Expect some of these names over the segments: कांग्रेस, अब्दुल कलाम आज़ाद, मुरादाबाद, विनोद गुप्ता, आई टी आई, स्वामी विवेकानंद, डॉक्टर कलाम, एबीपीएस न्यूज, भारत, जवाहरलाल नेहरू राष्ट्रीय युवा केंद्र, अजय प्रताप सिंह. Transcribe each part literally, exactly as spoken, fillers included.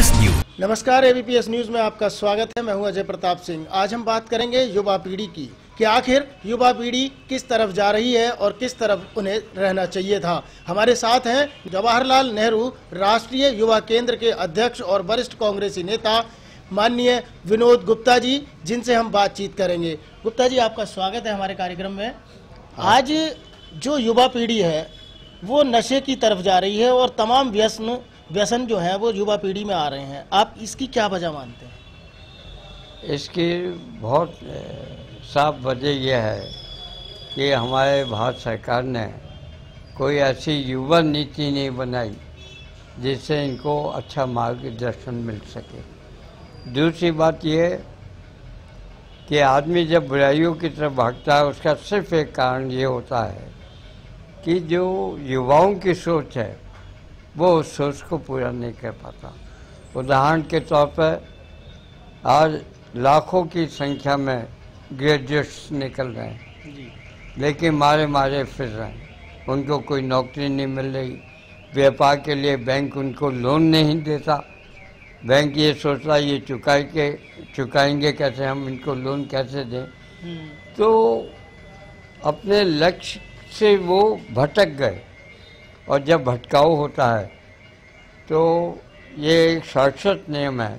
एबीपीएस न्यूज। नमस्कार, एबीपीएस न्यूज में आपका स्वागत है। मैं हूं अजय प्रताप सिंह। आज हम बात करेंगे युवा पीढ़ी की कि आखिर युवा पीढ़ी किस तरफ जा रही है और किस तरफ उन्हें रहना चाहिए था। हमारे साथ हैं जवाहरलाल नेहरू राष्ट्रीय युवा केंद्र के अध्यक्ष और वरिष्ठ कांग्रेसी नेता माननीय विनोद गुप्ता जी, जिनसे हम बातचीत करेंगे। गुप्ता जी, आपका स्वागत है हमारे कार्यक्रम में। आज जो युवा पीढ़ी है वो नशे की तरफ जा रही है और तमाम व्यसन व्यसन जो है वो युवा पीढ़ी में आ रहे हैं। आप इसकी क्या वजह मानते हैं? इसकी बहुत साफ वजह यह है कि हमारे भारत सरकार ने कोई ऐसी युवा नीति नहीं बनाई जिससे इनको अच्छा मार्गदर्शन मिल सके। दूसरी बात यह कि आदमी जब बुराइयों की तरफ भागता है उसका सिर्फ एक कारण ये होता है कि जो युवाओं की सोच है वो उस सोच को पूरा नहीं कर पाता। उदाहरण के तौर पर आज लाखों की संख्या में ग्रेजुएट्स निकल रहे हैं, लेकिन मारे मारे फिर रहे हैं, उनको कोई नौकरी नहीं मिल रही। व्यापार के लिए बैंक उनको लोन नहीं देता। बैंक ये सोचता है ये चुकाए के चुकाएंगे कैसे, हम इनको लोन कैसे दें, तो अपने लक्ष्य से वो भटक गए। और जब भटकाव होता है तो ये एक शाश्वत नियम है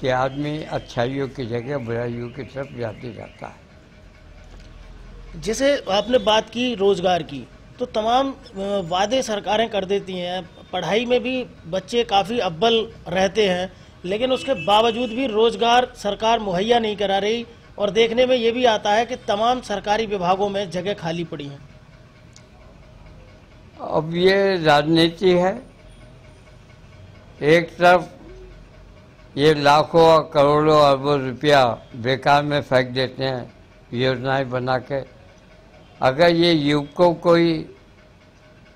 कि आदमी अच्छाइयों की जगह बुराइयों की तरफ जाते जाता है। जैसे आपने बात की रोजगार की, तो तमाम वादे सरकारें कर देती हैं, पढ़ाई में भी बच्चे काफ़ी अव्वल रहते हैं, लेकिन उसके बावजूद भी रोजगार सरकार मुहैया नहीं करा रही। और देखने में ये भी आता है कि तमाम सरकारी विभागों में जगह खाली पड़ी है। अब ये राजनीति है, एक तरफ ये लाखों और करोड़ों अरबों रुपया बेकार में फेंक देते हैं योजनाएं बना के। अगर ये युवकों को ही,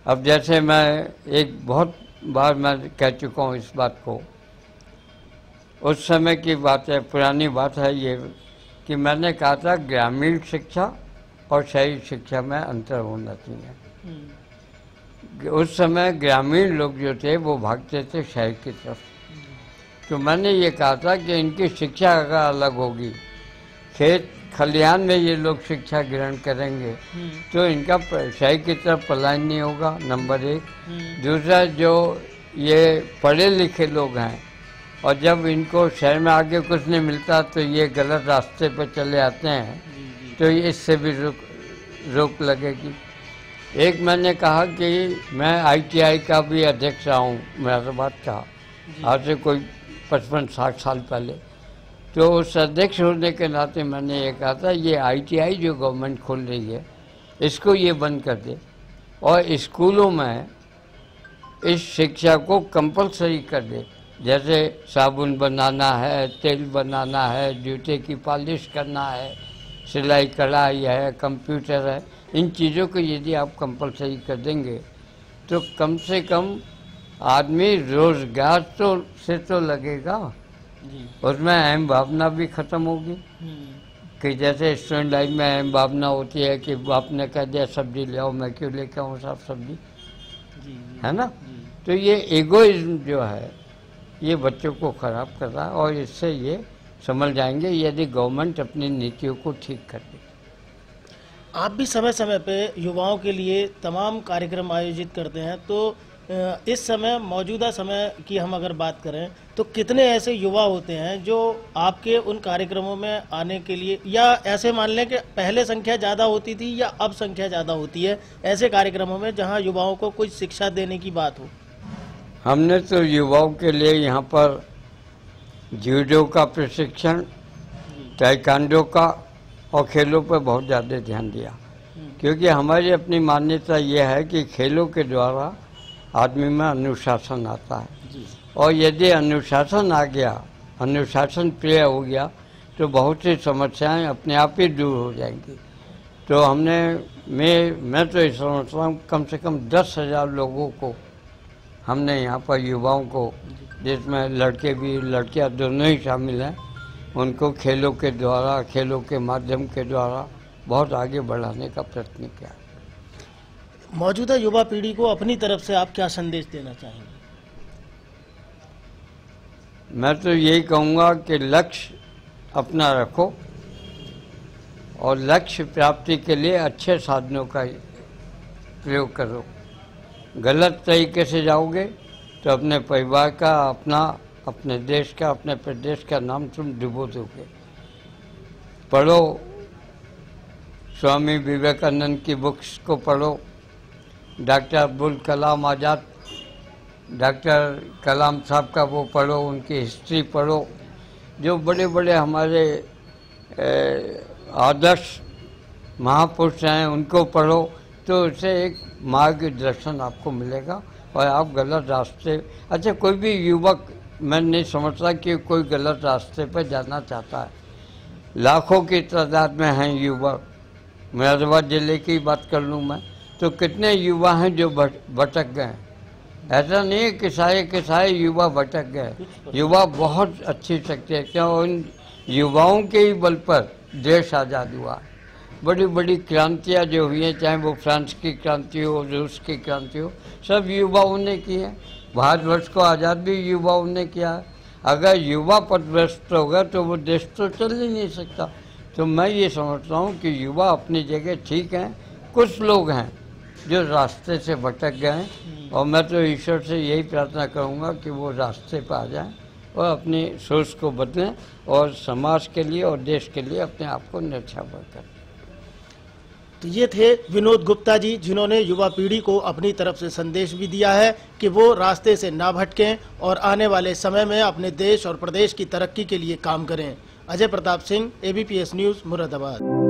अब जैसे मैं एक बहुत बार मैं कह चुका हूँ इस बात को, उस समय की बात है, पुरानी बात है ये, कि मैंने कहा था ग्रामीण शिक्षा और शहरी शिक्षा में अंतर होना चाहिए। उस समय ग्रामीण लोग जो थे वो भागते थे शहर की तरफ। तो मैंने ये कहा था कि इनकी शिक्षा अगर अलग होगी, खेत खलिहान में ये लोग शिक्षा ग्रहण करेंगे तो इनका शहर की तरफ पलायन नहीं होगा, नंबर एक। दूसरा, जो ये पढ़े लिखे लोग हैं और जब इनको शहर में आगे कुछ नहीं मिलता तो ये गलत रास्ते पर चले आते हैं, तो इससे भी रोक रोक लगेगी। एक मैंने कहा कि मैं आई टी आई का भी अध्यक्ष रहा हूँ मुरादाबाद का, आज से कोई पचपन साठ साल पहले। तो उस अध्यक्ष होने के नाते मैंने ये कहा था ये आई टी आई जो गवर्नमेंट खोल रही है इसको ये बंद कर दे और स्कूलों में इस शिक्षा को कंपलसरी कर दे। जैसे साबुन बनाना है, तेल बनाना है, जूते की पॉलिश करना है, सिलाई कढ़ाई है, कंप्यूटर है, इन चीज़ों को यदि आप कंपलसरी कर देंगे तो कम से कम आदमी रोजगार तो से तो लगेगा, उसमें अहम भावना भी खत्म होगी। कि जैसे स्टूडेंट लाइफ में अहम भावना होती है कि बाप ने कह दिया सब्जी ले आओ, मैं क्यों लेके आऊँ साहब सब्जी, है ना। तो ये ईगोइज्म जो है ये बच्चों को खराब कर रहा है और इससे ये समझ जाएंगे यदि गवर्नमेंट अपनी नीतियों को ठीक कर दे। आप भी समय समय पर युवाओं के लिए तमाम कार्यक्रम आयोजित करते हैं, तो इस समय मौजूदा समय की हम अगर बात करें तो कितने ऐसे युवा होते हैं जो आपके उन कार्यक्रमों में आने के लिए, या ऐसे मान लें कि पहले संख्या ज़्यादा होती थी या अब संख्या ज़्यादा होती है ऐसे कार्यक्रमों में जहां युवाओं को कुछ शिक्षा देने की बात हो? हमने तो युवाओं के लिए यहां पर जूडो का प्रशिक्षण, ताइक्वांडो का और खेलों पर बहुत ज़्यादा ध्यान दिया, क्योंकि हमारी अपनी मान्यता यह है कि खेलों के द्वारा आदमी में अनुशासन आता है। और यदि अनुशासन आ गया, अनुशासन प्रिय हो गया, तो बहुत सी समस्याएं अपने आप ही दूर हो जाएंगी। तो हमने मैं मैं तो इस समझता हूँ कम से कम दस हज़ार लोगों को हमने यहाँ पर युवाओं को, जिसमें लड़के भी लड़कियाँ दोनों ही शामिल हैं, उनको खेलों के द्वारा, खेलों के माध्यम के द्वारा बहुत आगे बढ़ाने का प्रयत्न किया। मौजूदा युवा पीढ़ी को अपनी तरफ से आप क्या संदेश देना चाहेंगे? मैं तो यही कहूँगा कि लक्ष्य अपना रखो और लक्ष्य प्राप्ति के लिए अच्छे साधनों का प्रयोग करो। गलत तरीके से जाओगे तो अपने परिवार का, अपना, अपने देश का, अपने प्रदेश का नाम तुम डुबो दोगे। पढ़ो, स्वामी विवेकानंद की बुक्स को पढ़ो, डॉक्टर अब्दुल कलाम आज़ाद, डॉक्टर कलाम साहब का वो पढ़ो, उनकी हिस्ट्री पढ़ो, जो बड़े बड़े हमारे आदर्श महापुरुष हैं उनको पढ़ो, तो उससे एक मार्गदर्शन आपको मिलेगा और आप गलत रास्ते, अच्छा कोई भी युवक, मैं नहीं समझता कि कोई गलत रास्ते पर जाना चाहता है। लाखों की तादाद में हैं युवक, मुरादाबाद ज़िले की बात कर लूँ मैं तो कितने युवा हैं जो भटक गए हैं। ऐसा नहीं है कि सारे के सारे युवा भटक गए, युवा बहुत अच्छी शक्ति है, क्यों उन युवाओं के ही बल पर देश आज़ाद हुआ। बड़ी बड़ी क्रांतियाँ जो हुई हैं, चाहे वो फ्रांस की क्रांति हो, रूस की क्रांति हो, सब युवाओं ने की है। भारतवर्ष को आज़ाद भी युवाओं ने किया है। अगर युवा पथभ्रष्ट होगा तो वो देश तो चल ही नहीं सकता। तो मैं ये समझता हूँ कि युवा अपनी जगह ठीक हैं, कुछ लोग हैं जो रास्ते से भटक गए हैं और मैं तो ईश्वर से यही प्रार्थना करूँगा कि वो रास्ते पर आ जाएं और अपनी सोच को बदलें और समाज के लिए और देश के लिए अपने आप को न्यौछावर करें। तो ये थे विनोद गुप्ता जी, जिन्होंने युवा पीढ़ी को अपनी तरफ से संदेश भी दिया है कि वो रास्ते से ना भटकें और आने वाले समय में अपने देश और प्रदेश की तरक्की के लिए काम करें। अजय प्रताप सिंह, A B P S news, मुरादाबाद।